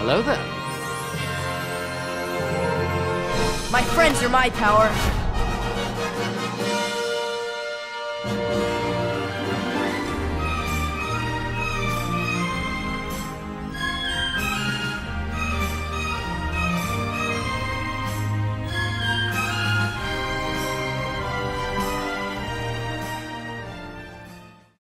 Hello there. My friends are my power.